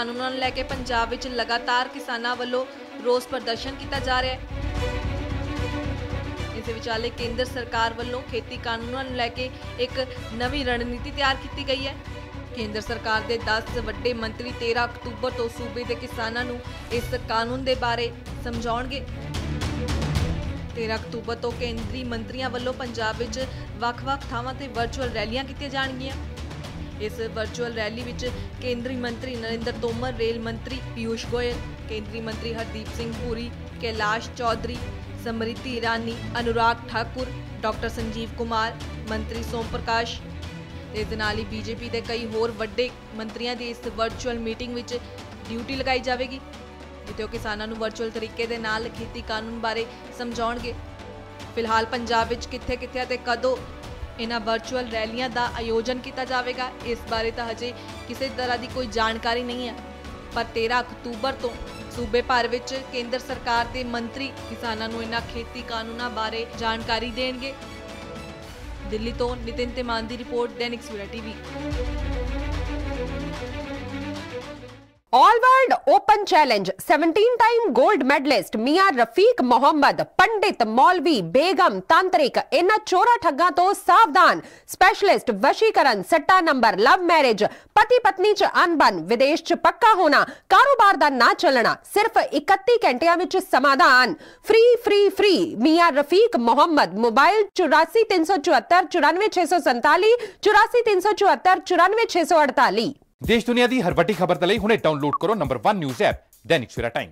ਕਾਨੂੰਨ ਨੂੰ ਲੈ ਕੇ ਪੰਜਾਬ ਵਿੱਚ ਲਗਾਤਾਰ ਕਿਸਾਨਾਂ ਵੱਲੋਂ ਰੋਸ ਪ੍ਰਦਰਸ਼ਨ ਕੀਤਾ ਜਾ ਰਿਹਾ ਹੈ। इस विचाले केंद्र सरकार वालों खेती कानून ਨੂੰ ਲੈ ਕੇ एक नवी रणनीति तैयार की गई है। केंद्र सरकार के 10 ਵੱਡੇ ਮੰਤਰੀ 13 ਅਕਤੂਬਰ ਤੋਂ ਸੂਬੇ ਦੇ ਕਿਸਾਨਾਂ ਨੂੰ इस कानून के बारे ਸਮਝਾਉਣਗੇ। 13 ਅਕਤੂਬਰ ਤੋਂ ਕੇਂਦਰੀ ਮੰਤਰੀਆਂ ਵੱਲੋਂ ਪੰਜਾਬ ਵਿੱਚ ਵੱਖ-ਵੱਖ ਥਾਵਾਂ ਤੇ ਵਰਚੁਅਲ ਰੈਲੀਆਂ ਕੀਤੀਆਂ ਜਾਣਗੀਆਂ। इस वर्चुअल रैली विच केंद्रीय मंत्री नरेंद्र तोमर, रेल मंत्री पीयूष गोयल, केंद्रीय मंत्री हरदीप सिंह पुरी, कैलाश चौधरी, समृति रानी, अनुराग ठाकुर, डॉक्टर संजीव कुमार, मंत्री सोम प्रकाश ते नाल ही बीजेपी के कई होर वड्डे मंत्रियों की इस वर्चुअल मीटिंग विच ड्यूटी लगाई जाएगी, जिते किसानों नूं वर्चुअल तरीके दे नाल खेती कानून बारे समझाउणगे। फिलहाल पंजाब विच कित्थे कित्थे ते कदों इन्हां वर्चुअल रैलियां का आयोजन किया जाएगा, इस बारे तो हजे किसी तरह की कोई जानकारी नहीं है। पर 13 अक्तूबर तो सूबे भर में केंद्र सरकार के मंत्री किसानों को इन्हां खेती कानूनों बारे जानकारी देंगे। दिल्ली तो नितिन तिमान की रिपोर्ट, Dainik Sur TV. All world open challenge 17 time gold medalist मियां रफीक मोहम्मद, पंडित, मौलवी, बेगम, तांत्रिक, इन्हां चोरा ठग्गा तो सावधान। स्पेशलिस्ट वशीकरण, सट्टा नंबर, लव मैरिज, पति पत्नी च अनबन, विदेश च पक्का होना, कारोबार दा ना चलना, सिर्फ 31 घंटिया विच समाधान। फ्री फ्री फ्री मियां रफीक मोहम्मद। मोबाइल 84 374 94647, 84 374 94648। देश दुनिया दी हर वड्डी खबर तले हुणे डाउनलोड करो नंबर 1 न्यूज़ ऐप दैनिक सूर टाइम।